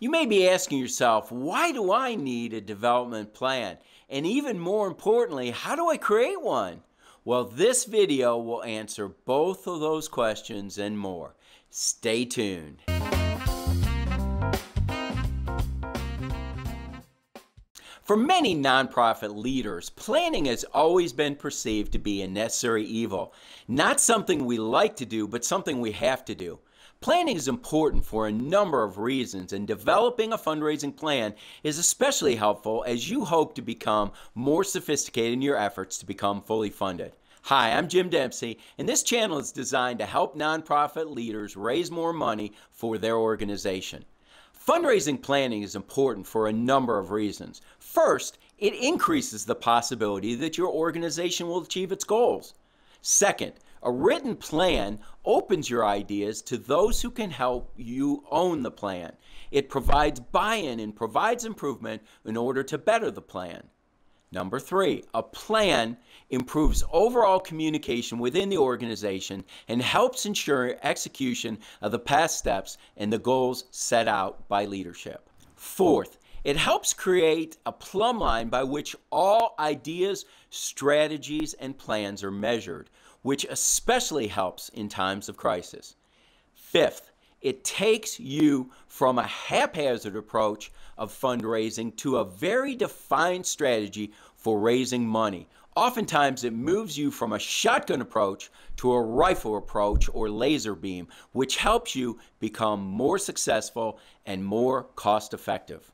You may be asking yourself, why do I need a development plan? And even more importantly, how do I create one? Well, this video will answer both of those questions and more. Stay tuned. For many nonprofit leaders, planning has always been perceived to be a necessary evil. Not something we like to do, but something we have to do. Planning is important for a number of reasons, and developing a fundraising plan is especially helpful as you hope to become more sophisticated in your efforts to become fully funded. Hi, I'm Jim Dempsey, and this channel is designed to help nonprofit leaders raise more money for their organization. Fundraising planning is important for a number of reasons. First, it increases the possibility that your organization will achieve its goals. Second, a written plan opens your ideas to those who can help you own the plan. It provides buy-in and provides improvement in order to better the plan. Number three, a plan improves overall communication within the organization and helps ensure execution of the past steps and the goals set out by leadership. Fourth, it helps create a plumb line by which all ideas, strategies, and plans are measured, which especially helps in times of crisis. Fifth, it takes you from a haphazard approach of fundraising to a very defined strategy for raising money. Oftentimes, it moves you from a shotgun approach to a rifle approach or laser beam, which helps you become more successful and more cost-effective.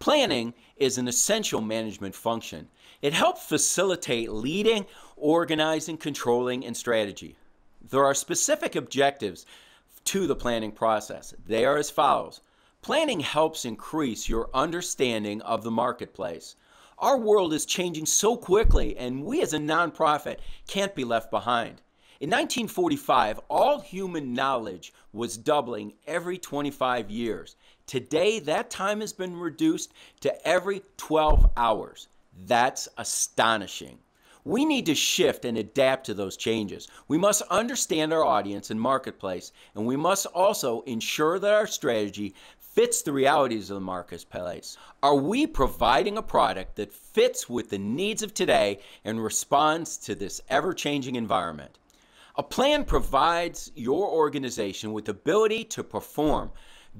Planning is an essential management function. It helps facilitate leading, organizing, controlling, and strategy. There are specific objectives to the planning process. They are as follows. Planning helps increase your understanding of the marketplace. Our world is changing so quickly, and we as a nonprofit can't be left behind. In 1945, all human knowledge was doubling every 25 years. Today, that time has been reduced to every 12 hours. That's astonishing. We need to shift and adapt to those changes. We must understand our audience and marketplace, and we must also ensure that our strategy fits the realities of the marketplace. Are we providing a product that fits with the needs of today and responds to this ever-changing environment? A plan provides your organization with the ability to perform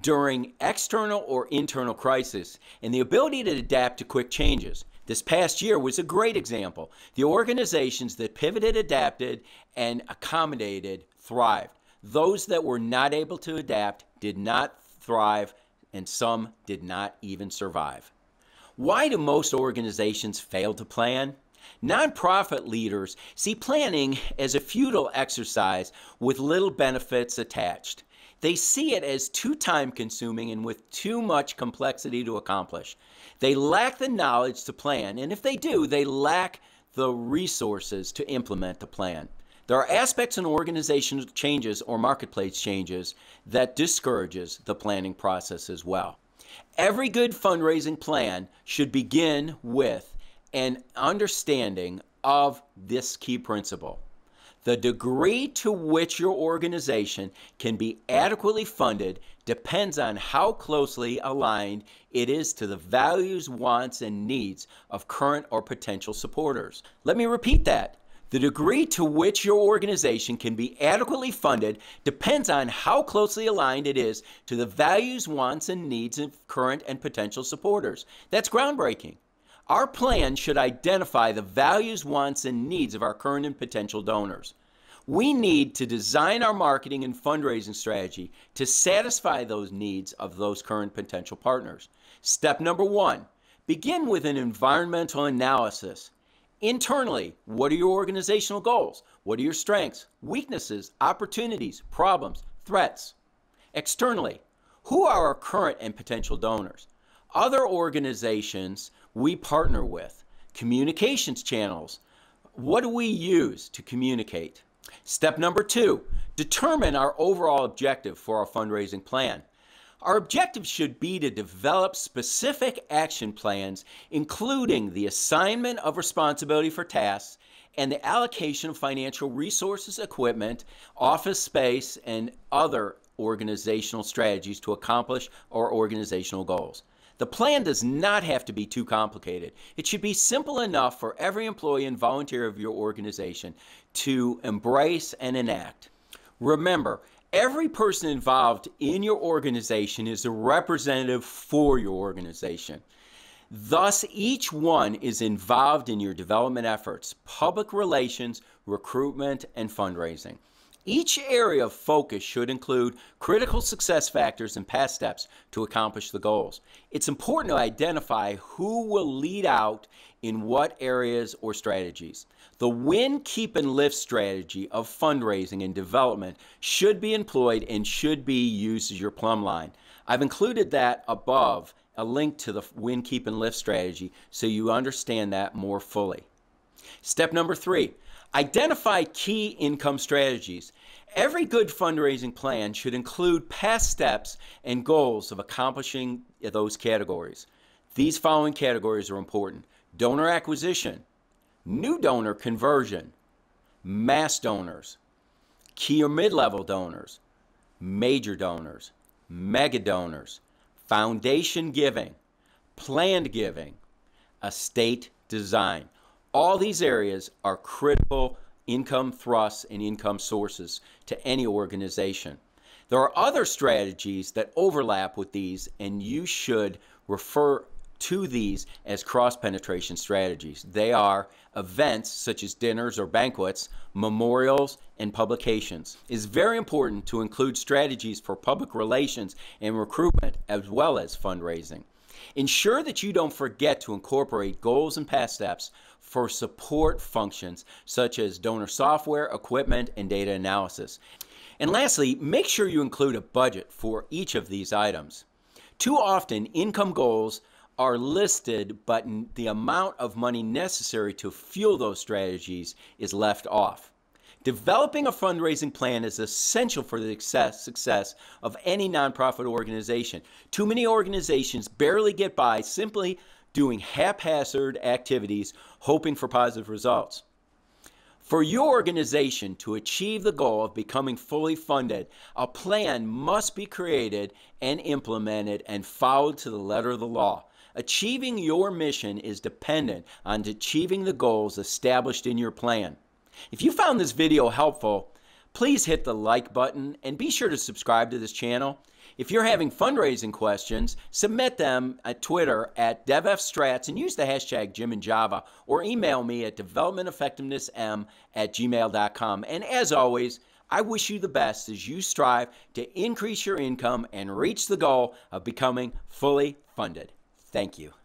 during external or internal crisis and the ability to adapt to quick changes. This past year was a great example. The organizations that pivoted, adapted, and accommodated thrived. Those that were not able to adapt did not thrive, and some did not even survive. Why do most organizations fail to plan? Nonprofit leaders see planning as a futile exercise with little benefits attached. They see it as too time-consuming and with too much complexity to accomplish. They lack the knowledge to plan, and if they do, they lack the resources to implement the plan. There are aspects in organizational changes or marketplace changes that discourages the planning process as well. Every good fundraising plan should begin with an understanding of this key principle. The degree to which your organization can be adequately funded depends on how closely aligned it is to the values, wants, and needs of current or potential supporters. Let me repeat that. The degree to which your organization can be adequately funded depends on how closely aligned it is to the values, wants, and needs of current and potential supporters. That's groundbreaking. Our plan should identify the values, wants, and needs of our current and potential donors. We need to design our marketing and fundraising strategy to satisfy those needs of those current potential partners. Step number one, begin with an environmental analysis. Internally, what are your organizational goals? What are your strengths, weaknesses, opportunities, problems, threats? Externally, who are our current and potential donors? Other organizations we partner with, communications channels. What do we use to communicate? Step number two, determine our overall objective for our fundraising plan. Our objective should be to develop specific action plans, including the assignment of responsibility for tasks and the allocation of financial resources, equipment, office space, and other organizational strategies to accomplish our organizational goals. The plan does not have to be too complicated. It should be simple enough for every employee and volunteer of your organization to embrace and enact. Remember, every person involved in your organization is a representative for your organization. Thus, each one is involved in your development efforts, public relations, recruitment, and fundraising. Each area of focus should include critical success factors and past steps to accomplish the goals. It's important to identify who will lead out in what areas or strategies. The win, keep, and lift strategy of fundraising and development should be employed and should be used as your plumb line. I've included that above, a link to the win, keep, and lift strategy so you understand that more fully. Step number 3. Identify key income strategies. Every good fundraising plan should include past steps and goals of accomplishing those categories. These following categories are important: donor acquisition, new donor conversion, mass donors, key or mid-level donors, major donors, mega donors, foundation giving, planned giving, estate design. All these areas are critical income thrusts and income sources to any organization. There are other strategies that overlap with these, and you should refer to these as cross-penetration strategies. They are events such as dinners or banquets, memorials, and publications. It's very important to include strategies for public relations and recruitment as well as fundraising. Ensure that you don't forget to incorporate goals and past steps for support functions such as donor software, equipment, and data analysis. And lastly, make sure you include a budget for each of these items. Too often, income goals are listed, but the amount of money necessary to fuel those strategies is left off. Developing a fundraising plan is essential for the success of any nonprofit organization. Too many organizations barely get by simply doing haphazard activities, hoping for positive results. For your organization to achieve the goal of becoming fully funded, a plan must be created and implemented and followed to the letter of the law. Achieving your mission is dependent on achieving the goals established in your plan. If you found this video helpful, please hit the like button and be sure to subscribe to this channel. If you're having fundraising questions, submit them at Twitter at DevFStrats and use the hashtag JimNJava, or email me at developmenteffectivenessm@gmail.com. And as always, I wish you the best as you strive to increase your income and reach the goal of becoming fully funded. Thank you.